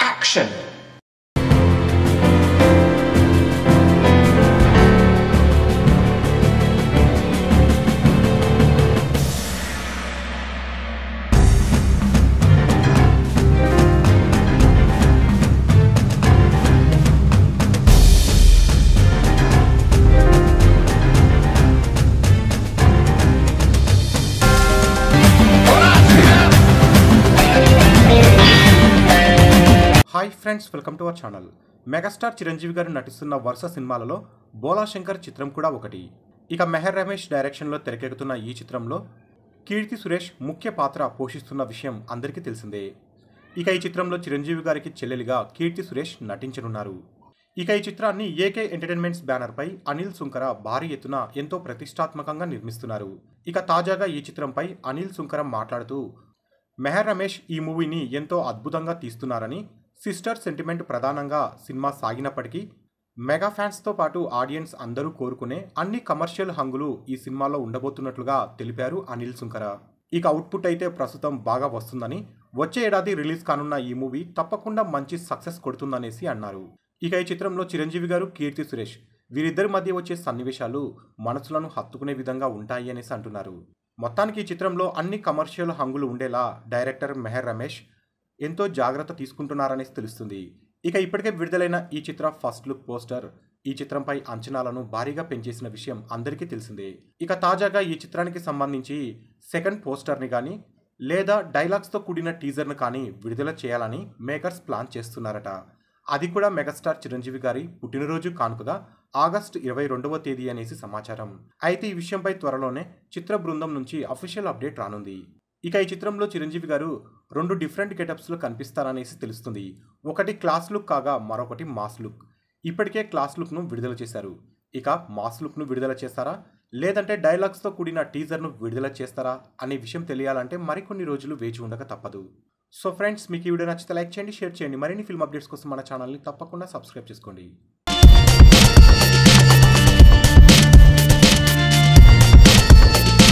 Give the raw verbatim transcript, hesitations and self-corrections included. Action. Hi friends welcome to our channel megastar Chiranjeevi garu नटिस्तुन्न वर्ष सिनेमालो बोला शंकर चित्रम कूडा ओकटी। इक मेहर रमेश डायरेक्शन लो तेरेक्केतुन्न ई चित्रंलो कीर्ति सुरेश मुख्य पात्र पोषिस्तुन्न विषयं अंदरिकी तेलिसिंदे। इक ई चित्रंलो चिरंजीवी गारिकी चेल्लेलिगा कीर्ति सुरेश नटिंचनुन्नारु। इक ई चित्रान्नि एके एंटरटैनमेंट्स बैनर पै अनिल सुंकर भारी एत्तुन एंतो प्रतिष्ठात्मकंगा निर्मिस्तुन्नारु। इक ताजागा ई चित्रंपै अनिल सुंकर माट्लाडुतू मेहर रमेश ई मूवीनी एंतो अद्भुतंगा तीस्तुन्नारनि सिस्टर सेंटिमेंट प्रधानंगा सिनेमा सागिनप्पटिकी मेगा फैंस तो पाटू आडियंस अंदरू कोरुकुने अन्नी कमर्शियल हंगुलू ई सिनेमालो उंडबोतुन्नट्लुगा तेलिपारू अनिल सुंकर। इक औट्पुट अयिते प्रस्तुतं बागा वस्तुंदनी वच्चे एडादी रिलीज कानुन्न ई मूवी तप्पकुंडा मंची सक्सेस कोडुतुंदनेसी अन्नारू। इक ई चित्रंलो चिरंजीवी गारू कीर्ति सुरेश वीरिद्दरि मध्य वच्चे सन्निवेशालु मनसुलनु हत्तुकुने विधंगा उंटायि अनेसी अंटुन्नारू। मोत्तानिकी ई चित्रंलो अन्नी कमर्शियल हंगुलु उंडेला डैरेक्टर मेहर रमेश ఎంతో జాగృత తీసుకుంటున్నారనేసి తెలుస్తుంది। ఇక ఇప్పటికే విడుదలైన ఈ చిత్ర ఫస్ట్ లుక్ పోస్టర్ ఈ చిత్రంపై అంచనాలను భారీగా పెంచేసిన విషయం అందరికీ తెలిసిందే। ఇక తాజాగా ఈ చిత్రానికి సంబంధించి సెకండ్ పోస్టర్ ని గాని లేదా డైలాగ్స్ తో కూడిన టీజర్ ని గాని విడుదల చేయాలని మేకర్స్ ప్లాన్ చేస్తున్నారట। అది కూడా మెగాస్టార్ చిరంజీవి గారి పుట్టినరోజు కానుకగా ఆగస్ట్ ఇరవై రెండవ తేదీ అనేసి సమాచారం। అయితే ఈ విషయంపై త్వరలోనే చిత్ర బృందం నుంచి అఫీషియల్ అప్డేట్ రానుంది। ఇక ఈ చిత్రంలో చిరంజీవి గారు రెండు డిఫరెంట్ గెటప్స్ లో కనిపిస్తారనేసి తెలుస్తుంది। ఒకటి క్లాస్ లుక్ కాగా మరొకటి మాస్ లుక్। ఇప్పటికే క్లాస్ లుక్ ను విడుదల చేశారు। ఇక మాస్ లుక్ ను విడుదల చేస్తారా లేదంటే డైలాగ్స్ తో కూడిన టీజర్ ను విడుదల చేస్తారా అనే విషయం తెలియాలంటే మరికొన్ని రోజులు వేచి ఉండక తప్పదు। సో ఫ్రెండ్స్ మీకు ఈ వీడియో నచ్చితే లైక్ చేయండి, షేర్ చేయండి। మరిన్ని ఫిల్మ్ అప్డేట్స్ కోసం మన ఛానల్ ని తప్పకుండా సబ్స్క్రైబ్ చేసుకోండి।